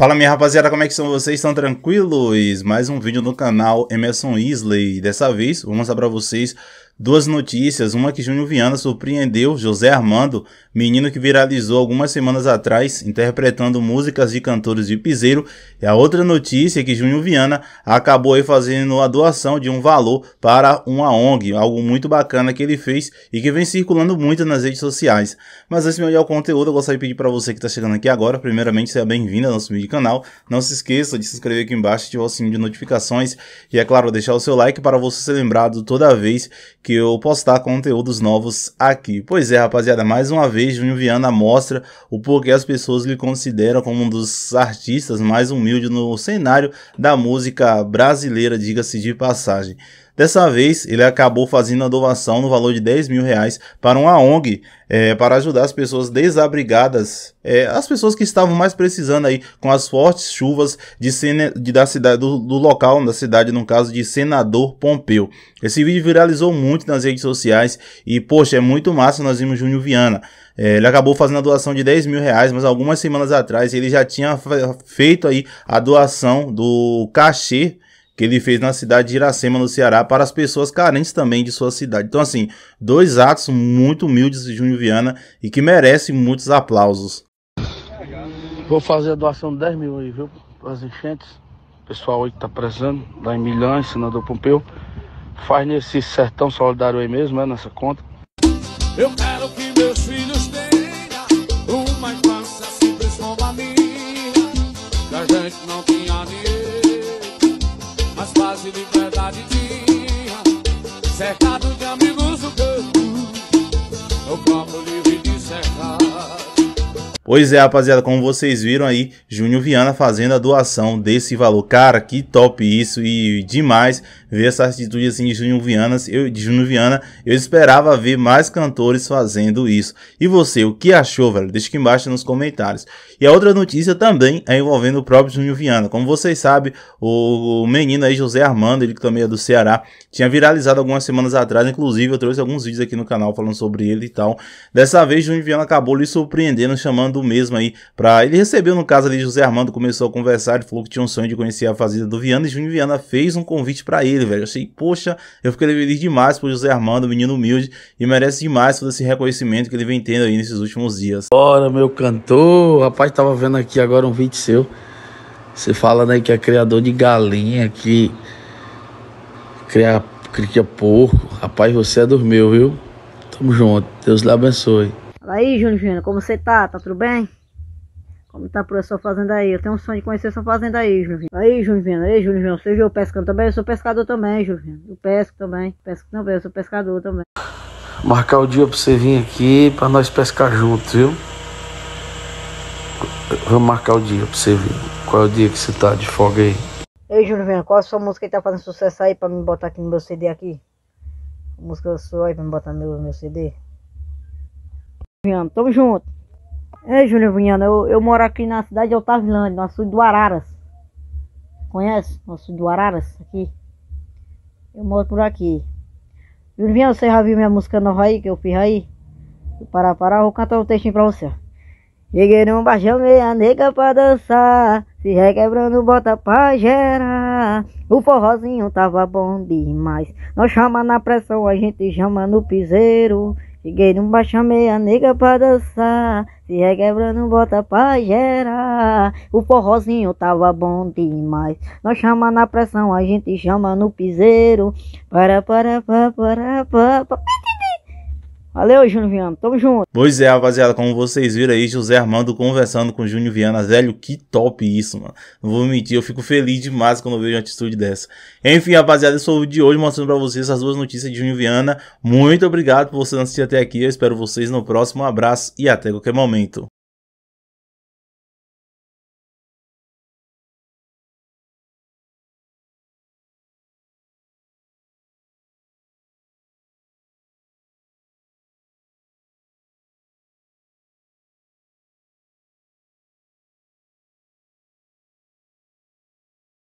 Fala minha rapaziada, como é que são vocês? Estão tranquilos? Mais um vídeo no canal Emerson Yslley. Dessa vez vou mostrar pra vocês duas notícias. Uma que Júnior Vianna surpreendeu José Armando, menino que viralizou algumas semanas atrás interpretando músicas de cantores de Piseiro. E a outra notícia é que Júnior Vianna acabou aí fazendo a doação de um valor para uma ONG, algo muito bacana que ele fez e que vem circulando muito nas redes sociais. Mas antes de olhar o conteúdo, eu gostaria de pedir para você que está chegando aqui agora, primeiramente seja bem-vindo ao nosso vídeo canal, não se esqueça de se inscrever aqui embaixo, ativar o sininho de notificações e, é claro, deixar o seu like para você ser lembrado toda vez que eu postar conteúdos novos aqui. Pois é, rapaziada, mais uma vez Júnior Vianna mostra o porquê as pessoas lhe consideram como um dos artistas mais humildes no cenário da música brasileira, diga-se de passagem. Dessa vez, ele acabou fazendo a doação no valor de 10 mil reais para uma ONG, para ajudar as pessoas desabrigadas, as pessoas que estavam mais precisando aí com as fortes chuvas da cidade, do local, da cidade, no caso de Senador Pompeu. Esse vídeo viralizou muito nas redes sociais e, poxa, é muito massa, nós vimos Júnior Vianna. Ele acabou fazendo a doação de 10 mil reais, mas algumas semanas atrás ele já tinha feito aí a doação do cachê que ele fez na cidade de Iracema, no Ceará, para as pessoas carentes também de sua cidade. Então, assim, dois atos muito humildes de Júnior Vianna e que merecem muitos aplausos. Vou fazer a doação de 10 mil aí, viu? Para as enchentes. O pessoal aí que tá precisando, lá em Milhões, Senador Pompeu. Faz nesse sertão solidário aí mesmo, nessa conta. Eu quero que meus filhos tenham uma infância simples como a minha. Que a gente não tinha dinheiro, mas paz e liberdade tinha, cercado de amigos do campo, eu como livre de cercar. Pois é, rapaziada, como vocês viram aí, Júnior Vianna fazendo a doação desse valor. Cara, que top isso, e demais ver essa atitude assim de Júnior Vianna. Eu esperava ver mais cantores fazendo isso. E você, o que achou, velho? Deixa aqui embaixo nos comentários. E a outra notícia também é envolvendo o próprio Júnior Vianna. Como vocês sabem, o menino aí, José Armando, ele que também é do Ceará, tinha viralizado algumas semanas atrás. Inclusive, eu trouxe alguns vídeos aqui no canal falando sobre ele e tal. Dessa vez, Júnior Vianna acabou lhe surpreendendo, chamando mesmo aí, pra... Ele recebeu, no caso ali, José Armando começou a conversar, ele falou que tinha um sonho de conhecer a fazenda do Vianna, e Júnior Vianna fez um convite pra ele, velho. Eu achei, poxa, eu fiquei feliz demais pro José Armando, menino humilde, e merece demais todo esse reconhecimento que ele vem tendo aí nesses últimos dias. Bora, meu cantor, rapaz, tava vendo aqui agora um vídeo seu, você falando aí que é criador de galinha, que cria porco, rapaz, você é dos meus, viu? Tamo junto, Deus lhe abençoe. Fala aí, Júnior Vianna, como você tá? Tá tudo bem? Como tá por essa fazenda aí? Eu tenho um sonho de conhecer essa fazenda aí, Júnior Vianna. Fala aí, Júnior Vianna, aí, Júnior Vianna, você viu eu pescando também? Eu sou pescador também, Júnior Vianna. Eu pesco também, eu sou pescador também. Marcar o dia pra você vir aqui, pra nós pescar juntos, viu? Vamos marcar o dia pra você vir. Qual é o dia que você tá de folga aí? Ei, Júnior Vianna, qual a sua música que tá fazendo sucesso aí pra me botar aqui no meu CD aqui? A música sua aí pra me botar no meu CD? Vianna, tamo junto. Ei, Júnior Vianna, eu moro aqui na cidade de Altavilândia, no açude do Araras. Conhece o açude do Araras? Aqui. Eu moro por aqui. Júnior Vianna, você já viu minha música nova aí, que eu fiz aí? Pará, vou cantar um textinho pra você. Cheguei num baixão, meia nega pra dançar, se requebrando, bota pra gerar. O forrozinho tava bom demais, nós chama na pressão, a gente chama no piseiro. Cheguei num baixão, meia nega pra dançar, se requebrando, bota pra gerar. O forrozinho tava bom demais, nós chama na pressão, a gente chama no piseiro. Para. Valeu, Júnior Vianna, tamo junto. Pois é, rapaziada, como vocês viram aí, José Armando conversando com Júnior Vianna. Velho, que top isso, mano. Não vou mentir, eu fico feliz demais quando eu vejo uma atitude dessa. Enfim, rapaziada, esse foi o vídeo de hoje mostrando pra vocês essas duas notícias de Júnior Vianna. Muito obrigado por vocês assistirem até aqui. Eu espero vocês no próximo. Um abraço e até qualquer momento.